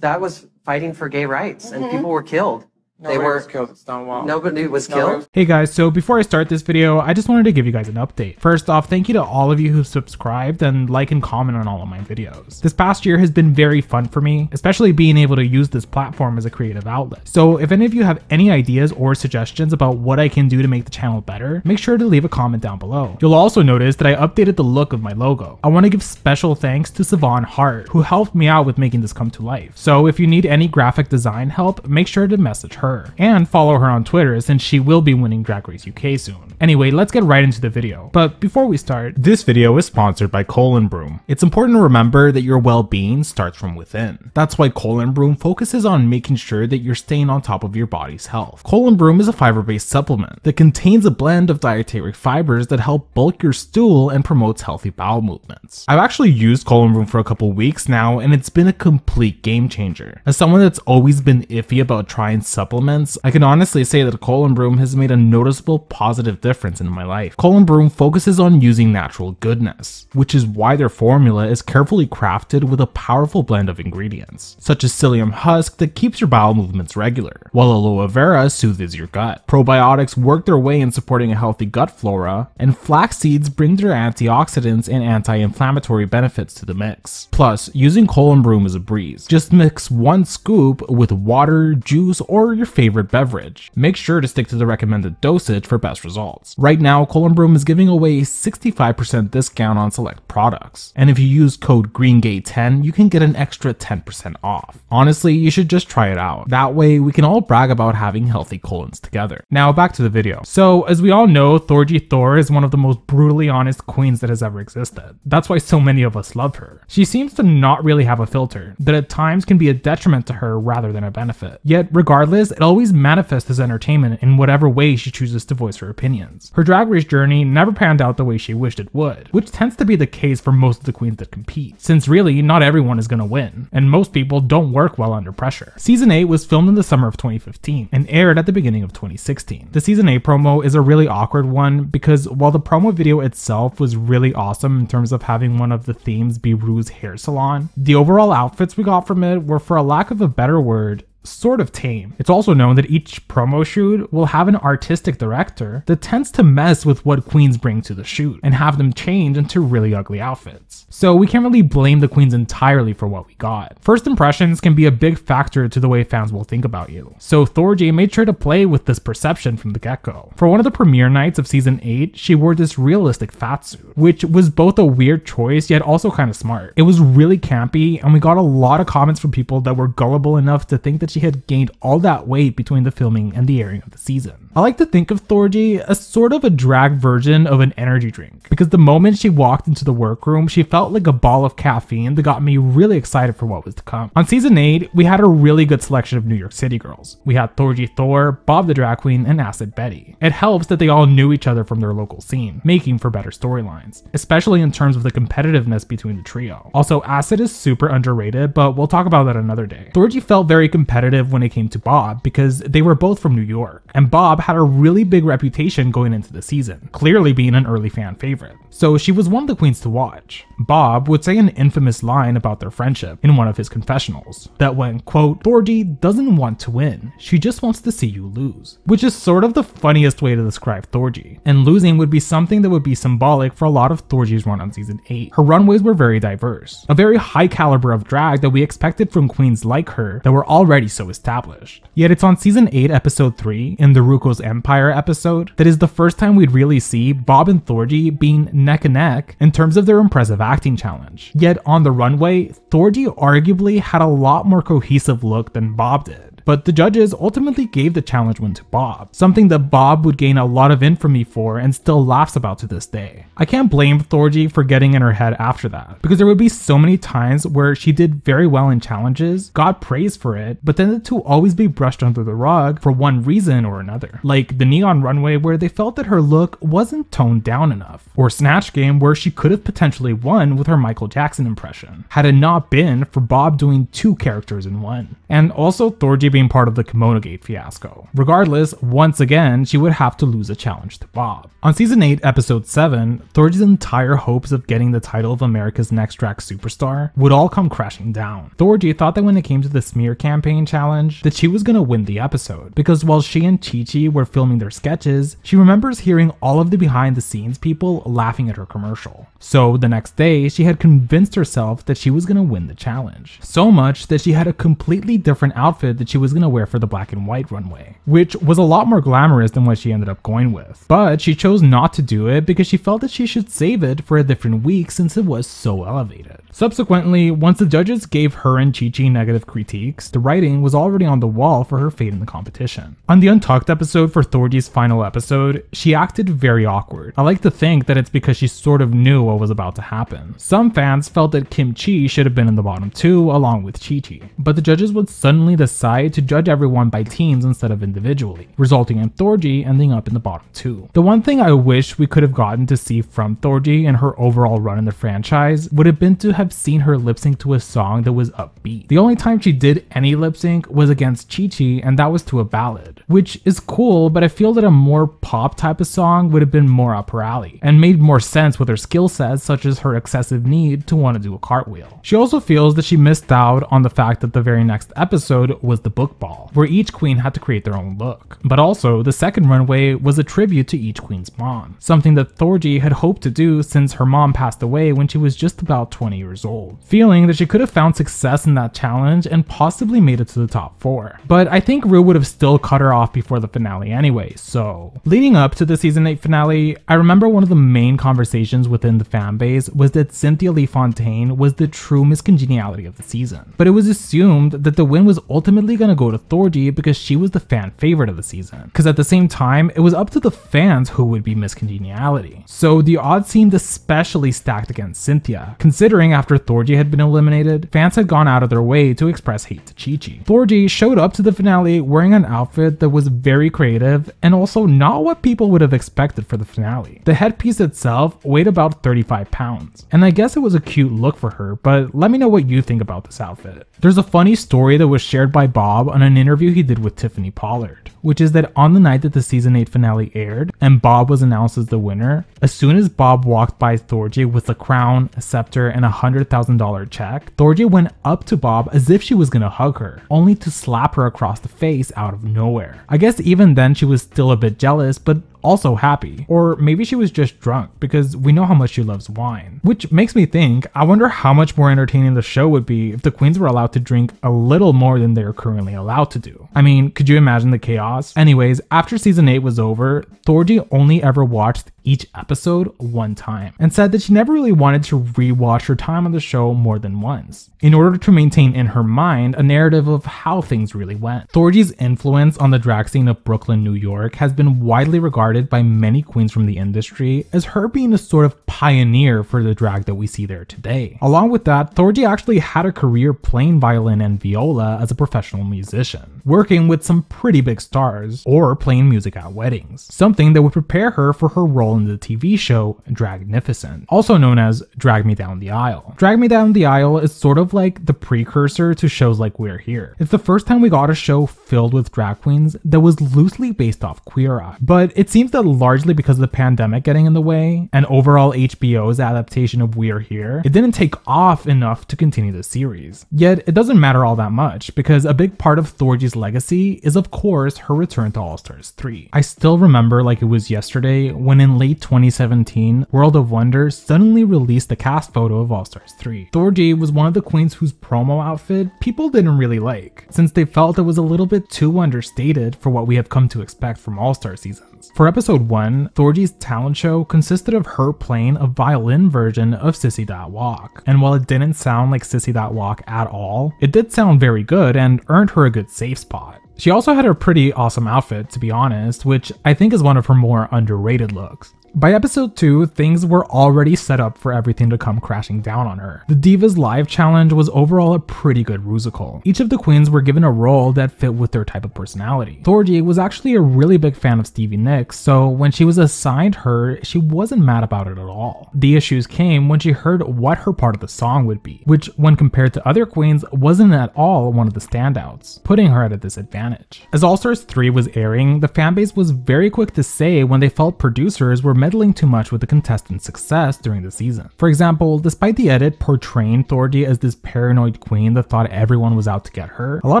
That was fighting for gay rights, and people were killed. Nobody was killed at Stonewall. Nobody was killed. Hey guys, so before I start this video, I just wanted to give you guys an update. First off, thank you to all of you who subscribed and like and comment on all of my videos. This past year has been very fun for me, especially being able to use this platform as a creative outlet. So if any of you have any ideas or suggestions about what I can do to make the channel better, make sure to leave a comment down below. You'll also notice that I updated the look of my logo. I want to give special thanks to Savon Hart, who helped me out with making this come to life. So if you need any graphic design help, make sure to message her. And follow her on Twitter, since she will be winning Drag Race UK soon. Anyway, let's get right into the video. But before we start, this video is sponsored by ColonBroom. It's important to remember that your well-being starts from within. That's why ColonBroom focuses on making sure that you're staying on top of your body's health. ColonBroom is a fiber-based supplement that contains a blend of dietary fibers that help bulk your stool and promotes healthy bowel movements. I've actually used ColonBroom for a couple weeks now, and it's been a complete game changer. As someone that's always been iffy about trying supplements, I can honestly say that ColonBroom has made a noticeable positive difference in my life. ColonBroom focuses on using natural goodness, which is why their formula is carefully crafted with a powerful blend of ingredients, such as psyllium husk that keeps your bowel movements regular, while aloe vera soothes your gut. Probiotics work their way in supporting a healthy gut flora, and flax seeds bring their antioxidants and anti-inflammatory benefits to the mix. Plus, using ColonBroom is a breeze. Just mix one scoop with water, juice, or your favorite beverage. Make sure to stick to the recommended dosage for best results. Right now, ColonBroom is giving away a 65% discount on select products, and if you use code GREENGAY10, you can get an extra 10% off. Honestly, you should just try it out. That way, we can all brag about having healthy colons together. Now, back to the video. So, as we all know, Thorgy Thor is one of the most brutally honest queens that has ever existed. That's why so many of us love her. She seems to not really have a filter, that at times can be a detriment to her rather than a benefit. Yet, regardless, it always manifests as entertainment in whatever way she chooses to voice her opinions. Her drag race journey never panned out the way she wished it would, which tends to be the case for most of the queens that compete, since really not everyone is going to win, and most people don't work well under pressure. Season 8 was filmed in the summer of 2015 and aired at the beginning of 2016. The Season 8 promo is a really awkward one because while the promo video itself was really awesome in terms of having one of the themes be Rue's hair salon, the overall outfits we got from it were, for a lack of a better word, sort of tame. It's also known that each promo shoot will have an artistic director that tends to mess with what queens bring to the shoot and have them change into really ugly outfits. So we can't really blame the queens entirely for what we got. First impressions can be a big factor to the way fans will think about you. So Thorgy made sure to play with this perception from the get-go. For one of the premiere nights of season 8, she wore this realistic fat suit, which was both a weird choice yet also kind of smart. It was really campy, and we got a lot of comments from people that were gullible enough to think that she had gained all that weight between the filming and the airing of the season. I like to think of Thorgy as sort of a drag version of an energy drink, because the moment she walked into the workroom, she felt like a ball of caffeine that got me really excited for what was to come. On season 8, we had a really good selection of New York City girls. We had Thorgy Thor, Bob the Drag Queen, and Acid Betty. It helps that they all knew each other from their local scene, making for better storylines, especially in terms of the competitiveness between the trio. Also, Acid is super underrated, but we'll talk about that another day. Thorgy felt very competitive when it came to Bob because they were both from New York, and Bob had a really big reputation going into the season, clearly being an early fan favorite. So she was one of the queens to watch. Bob would say an infamous line about their friendship in one of his confessionals that went, quote, "Thorgy doesn't want to win, she just wants to see you lose," which is sort of the funniest way to describe Thorgy, and losing would be something that would be symbolic for a lot of Thorgy's run on season 8. Her runways were very diverse, a very high caliber of drag that we expected from queens like her that were already so established. Yet it's on season 8 episode 3 in the Ruco's Empire episode that is the first time we'd really see Bob and Thorgy being neck and neck in terms of their impressive acting challenge. Yet on the runway, Thorgy arguably had a lot more cohesive look than Bob did. But the judges ultimately gave the challenge win to Bob, something that Bob would gain a lot of infamy for and still laughs about to this day. I can't blame Thorgy for getting in her head after that, because there would be so many times where she did very well in challenges, got praise for it, but then the two always be brushed under the rug for one reason or another, like the neon runway where they felt that her look wasn't toned down enough, or Snatch Game where she could have potentially won with her Michael Jackson impression, had it not been for Bob doing two characters in one. And also Thorgy being part of the Kimono Gate fiasco. Regardless, once again, she would have to lose a challenge to Bob. On Season 8, Episode 7, Thorgy's entire hopes of getting the title of America's Next Drag Superstar would all come crashing down. Thorgy thought that when it came to the smear campaign challenge, that she was gonna win the episode, because while she and Chi-Chi were filming their sketches, she remembers hearing all of the behind the scenes people laughing at her commercial. So the next day, she had convinced herself that she was gonna win the challenge. So much that she had a completely different outfit that she was gonna wear for the black and white runway, which was a lot more glamorous than what she ended up going with. But she chose not to do it because she felt that she should save it for a different week since it was so elevated. Subsequently, once the judges gave her and Chi-Chi negative critiques, the writing was already on the wall for her fate in the competition. On the Untucked episode for Thorgy's final episode, she acted very awkward. I like to think that it's because she sort of knew what was about to happen. Some fans felt that Kim Chi should have been in the bottom two along with Chi-Chi, but the judges would suddenly decide to judge everyone by teams instead of individually, resulting in Thorgy ending up in the bottom two. The one thing I wish we could have gotten to see from Thorgy and her overall run in the franchise would have been to have seen her lip sync to a song that was upbeat. The only time she did any lip sync was against Chi-Chi, and that was to a ballad, which is cool, but I feel that a more pop type of song would have been more up her alley and made more sense with her skill sets, such as her excessive need to want to do a cartwheel. She also feels that she missed out on the fact that the very next episode was the book ball, where each queen had to create their own look. But also, the second runway was a tribute to each queen's mom, something that Thorgy had hoped to do since her mom passed away when she was just about 20 years old, feeling that she could have found success in that challenge and possibly made it to the top 4. But I think Rue would have still cut her off before the finale anyway, so. Leading up to the Season 8 finale, I remember one of the main conversations within the fanbase was that Cynthia Lee Fontaine was the true miscongeniality of the season, but it was assumed that the win was ultimately gonna go to Thorgy because she was the fan favorite of the season, because at the same time, it was up to the fans who would be miscongeniality. So the odds seemed especially stacked against Cynthia, considering after Thorgy had been eliminated, fans had gone out of their way to express hate to Chi-Chi. Thorgy showed up to the finale wearing an outfit that was very creative and also not what people would have expected for the finale. The headpiece itself weighed about 35 pounds, and I guess it was a cute look for her, but let me know what you think about this outfit. There's a funny story that was shared by Bob on an interview he did with Tiffany Pollard, which is that on the night that the Season 8 finale aired and Bob was announced as the winner, as soon as Bob walked by Thorgy with a crown, a scepter, and $100,000 check, Thorgy went up to Bob as if she was gonna hug her, only to slap her across the face out of nowhere. I guess even then she was still a bit jealous, but also happy, or maybe she was just drunk because we know how much she loves wine. Which makes me think, I wonder how much more entertaining the show would be if the queens were allowed to drink a little more than they are currently allowed to do. I mean, could you imagine the chaos? Anyways, after Season 8 was over, Thorgy only ever watched each episode one time and said that she never really wanted to re-watch her time on the show more than once, in order to maintain in her mind a narrative of how things really went. Thorgy's influence on the drag scene of Brooklyn, New York has been widely regarded by many queens from the industry as her being a sort of pioneer for the drag that we see there today. Along with that, Thorgy actually had a career playing violin and viola as a professional musician, working with some pretty big stars, or playing music at weddings, something that would prepare her for her role in the TV show Dragnificent, also known as Drag Me Down the Aisle. Drag Me Down the Aisle is sort of like the precursor to shows like We're Here. It's the first time we got a show filled with drag queens that was loosely based off Queer Eye, but it seems that largely because of the pandemic getting in the way and overall HBO's adaptation of We're Here, it didn't take off enough to continue the series. Yet it doesn't matter all that much, because a big part of Thorgy's legacy is of course her return to All-Stars 3. I still remember like it was yesterday when in late 2017, World of Wonder suddenly released the cast photo of All-Stars 3. Thorgy was one of the queens whose promo outfit people didn't really like, since they felt it was a little bit too understated for what we have come to expect from All-Star seasons. For episode 1, Thorgy's talent show consisted of her playing a violin version of Sissy That Walk, and while it didn't sound like Sissy That Walk at all, it did sound very good and earned her a good safe spot. She also had a pretty awesome outfit, to be honest, which I think is one of her more underrated looks. By episode 2, things were already set up for everything to come crashing down on her. The Divas Live Challenge was overall a pretty good rusical. Each of the queens were given a role that fit with their type of personality. Thorgy was actually a really big fan of Stevie Nicks, so when she was assigned her, she wasn't mad about it at all. The issues came when she heard what her part of the song would be, which when compared to other queens wasn't at all one of the standouts, putting her at a disadvantage. As All-Stars 3 was airing, the fanbase was very quick to say when they felt producers were meddling too much with the contestants' success during the season. For example, despite the edit portraying Thorgy as this paranoid queen that thought everyone was out to get her, a lot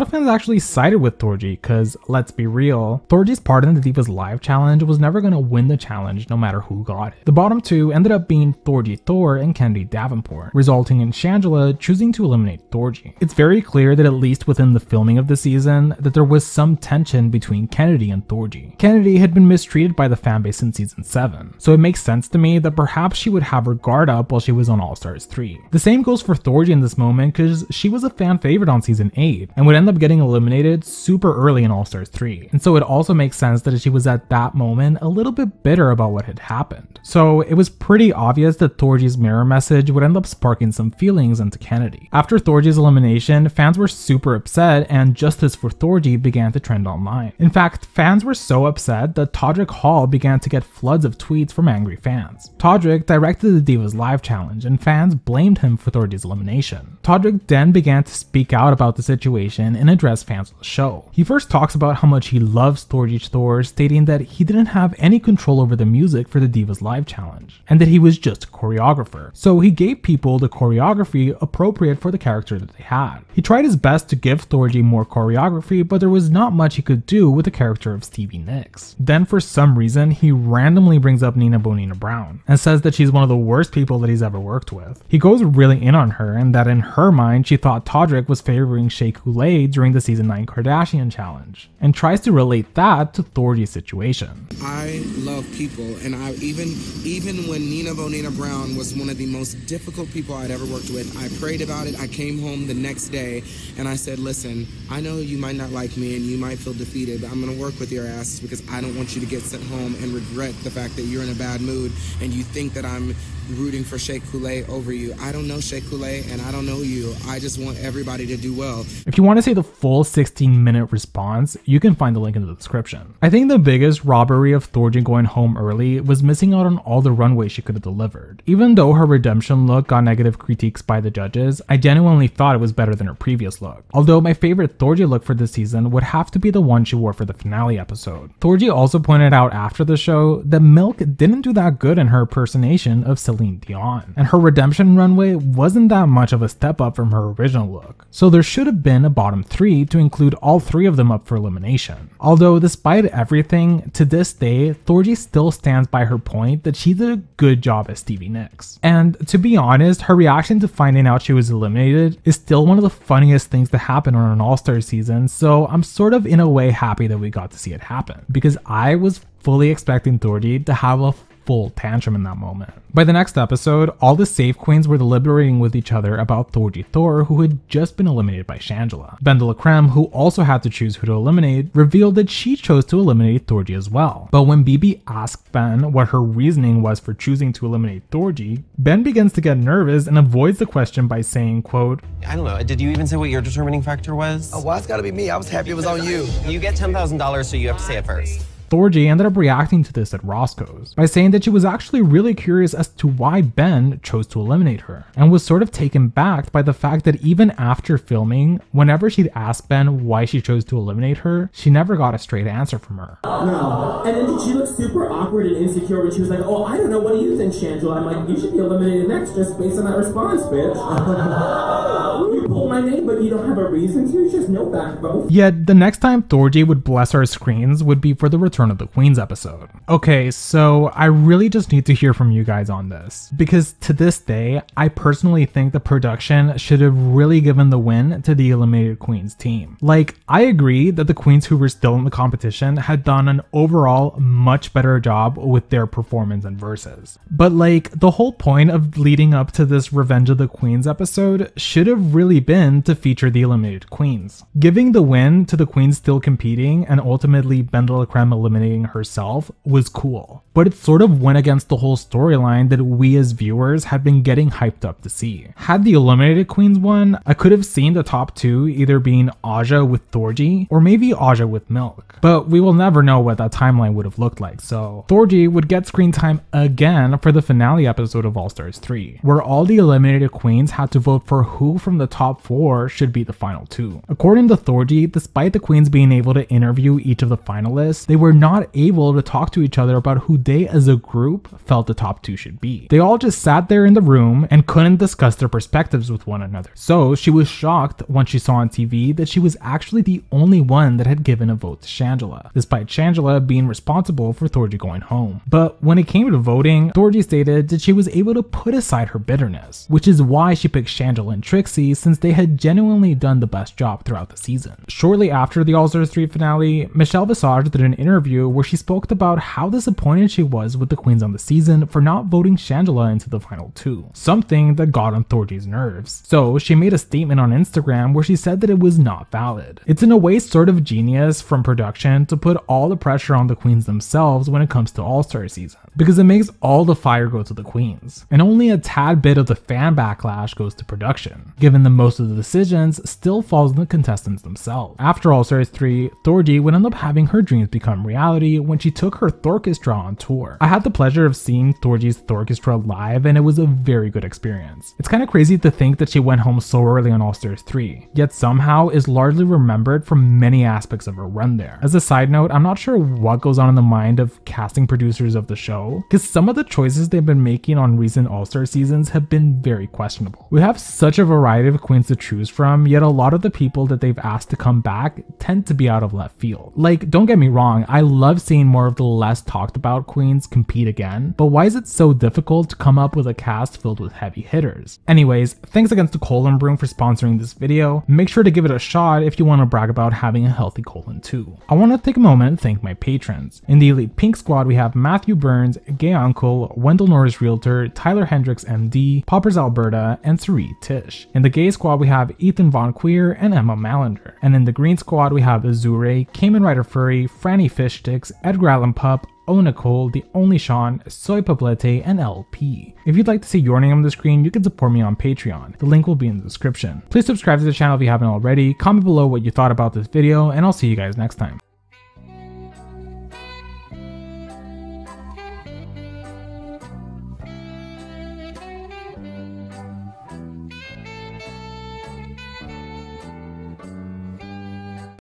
of fans actually sided with Thorgy because, let's be real, Thorgy's part in the Divas Live Challenge was never going to win the challenge no matter who got it. The bottom two ended up being Thorgy Thor and Kennedy Davenport, resulting in Shangela choosing to eliminate Thorgy. It's very clear that at least within the filming of the season, that there was some tension between Kennedy and Thorgy. Kennedy had been mistreated by the fanbase in season 7, so it makes sense to me that perhaps she would have her guard up while she was on All-Stars 3. The same goes for Thorgy in this moment because she was a fan favorite on season 8 and would end up getting eliminated super early in All-Stars 3, and so it also makes sense that she was at that moment a little bit bitter about what had happened. So it was pretty obvious that Thorgy's mirror message would end up sparking some feelings into Kennedy. After Thorgy's elimination, fans were super upset and justice for Thorgy began to trend online. In fact, fans were so upset that Todrick Hall began to get floods of tweets from angry fans. Todrick directed the Divas Live Challenge and fans blamed him for Thorgy's elimination. Todrick then began to speak out about the situation and address fans on the show. He first talks about how much he loves Thorgy Thor, stating that he didn't have any control over the music for the Divas Live Challenge and that he was just a choreographer, so he gave people the choreography appropriate for the character that they had. He tried his best to give Thorgy more choreography, but there was not much he could do with the character of Stevie Nicks. Then for some reason, he randomly brings up Nina Bonina Brown and says that she's one of the worst people that he's ever worked with. He goes really in on her and that in her mind she thought Todrick was favoring Shea Coulee during the season 9 Kardashian challenge, and tries to relate that to Thorgy's situation. I love people, and I even when Nina Bonina Brown was one of the most difficult people I'd ever worked with, I prayed about it. I came home the next day and I said, listen, I know you might not like me and you might feel defeated, but I'm gonna work with your ass because I don't want you to get sent home and regret the fact that you're in a bad mood and you think that I'm rooting for Shea Coulee over you. I don't know Shea Coulee and I don't know you. I just want everybody to do well. If you want to see the full 16-minute response, you can find the link in the description. I think the biggest robbery of Thorgy going home early was missing out on all the runway she could have delivered. Even though her redemption look got negative critiques by the judges, I genuinely thought it was better than her previous look. Although my favorite Thorgy look for this season would have to be the one she wore for the finale episode. Thorgy also pointed out after the show that Milk didn't do that good in her impersonation of Celine Dion, and her redemption runway wasn't that much of a step up from her original look, so there should have been a bottom 3 to include all 3 of them up for elimination. Although despite everything, to this day, Thorgy still stands by her point that she did a good job as Stevie Nicks, and to be honest, her reaction to finding out she was eliminated is still one of the funniest things that happened on an All-Star season, so I'm sort of in a way happy that we got to see it happen, because I was fully expecting Thorgy to have a full tantrum in that moment. By the next episode, all the safe queens were deliberating with each other about Thorgy Thor, who had just been eliminated by Shangela. Ben de la Creme, who also had to choose who to eliminate, revealed that she chose to eliminate Thorgy as well. But when Bebe asked Ben what her reasoning was for choosing to eliminate Thorgy, Ben begins to get nervous and avoids the question by saying, quote, I don't know, did you even say what your determining factor was? Oh, well, it's gotta be me. I was happy it was on you. You get $10,000, so you have to say it first. Thorgy ended up reacting to this at Roscoe's by saying that she was actually really curious as to why Ben chose to eliminate her, and was sort of taken back by the fact that even after filming, whenever she'd asked Ben why she chose to eliminate her, she never got a straight answer from her. No, and then she looked super awkward and insecure when she was like, oh, I don't know, what do you think, Shangela? I'm like, you should be eliminated next just based on that response, bitch. You pulled my name, but you don't have a reason to, just no backbone. Yet the next time Thorgy would bless our screens would be for the return of the Queens episode. Okay, so I really just need to hear from you guys on this, because to this day, I personally think the production should have really given the win to the eliminated Queens team. Like, I agree that the Queens who were still in the competition had done an overall much better job with their performance and verses, but like, the whole point of leading up to this Revenge of the Queens episode should have really been win to feature the eliminated queens, giving the win to the queens still competing and ultimately Ben de la Creme eliminating herself was cool, but it sort of went against the whole storyline that we as viewers had been getting hyped up to see. Had the eliminated queens won, I could have seen the top two either being Aja with Thorgy or maybe Aja with Milk, but we will never know what that timeline would have looked like, so Thorgy would get screen time again for the finale episode of All-Stars 3, where all the eliminated queens had to vote for who from the top 4 should be the final 2. According to Thorgy, despite the queens being able to interview each of the finalists, they were not able to talk to each other about who they as a group felt the top 2 should be. They all just sat there in the room and couldn't discuss their perspectives with one another, so she was shocked when she saw on TV that she was actually the only one that had given a vote to Shangela, despite Shangela being responsible for Thorgy going home. But when it came to voting, Thorgy stated that she was able to put aside her bitterness, which is why she picked Shangela and Trixie, since they had genuinely done the best job throughout the season. Shortly after the All-Stars 3 finale, Michelle Visage did an interview where she spoke about how disappointed she was with the queens on the season for not voting Shangela into the final 2, something that got on Thorgy's nerves. So she made a statement on Instagram where she said that it was not valid. It's in a way sort of genius from production to put all the pressure on the queens themselves when it comes to All-Star season, because it makes all the fire go to the queens, and only a tad bit of the fan backlash goes to production, given that most of the decisions still falls on the contestants themselves. After All-Stars 3, Thorgy would end up having her dreams become reality when she took her Thorchestra on tour. I had the pleasure of seeing Thorgy's Thorchestra live and it was a very good experience. It's kind of crazy to think that she went home so early on All-Stars 3, yet somehow is largely remembered from many aspects of her run there. As a side note, I'm not sure what goes on in the mind of casting producers of the show, because some of the choices they've been making on recent All-Star seasons have been very questionable. We have such a variety of queens to choose from, yet a lot of the people that they've asked to come back tend to be out of left field. Like, don't get me wrong, I love seeing more of the less talked about queens compete again, but why is it so difficult to come up with a cast filled with heavy hitters? Anyways, thanks again to ColonBroom for sponsoring this video. Make sure to give it a shot if you want to brag about having a healthy colon too. I want to take a moment and thank my patrons. In the Elite Pink Squad, we have Matthew Burns, Gay Uncle, Wendell Norris Realtor, Tyler Hendricks MD, Poppers Alberta, and Ceri Tish. In the Gay Squad, we have Ethan Von Queer and Emma Malander. And in the Green Squad, we have Azure, Cayman Rider Furry, Franny Fishsticks, Edgar Allan Pup, Oh Nicole, The Only Sean, Soy Poblete, and LP. If you'd like to see your name on the screen, you can support me on Patreon. The link will be in the description. Please subscribe to the channel if you haven't already, comment below what you thought about this video, and I'll see you guys next time.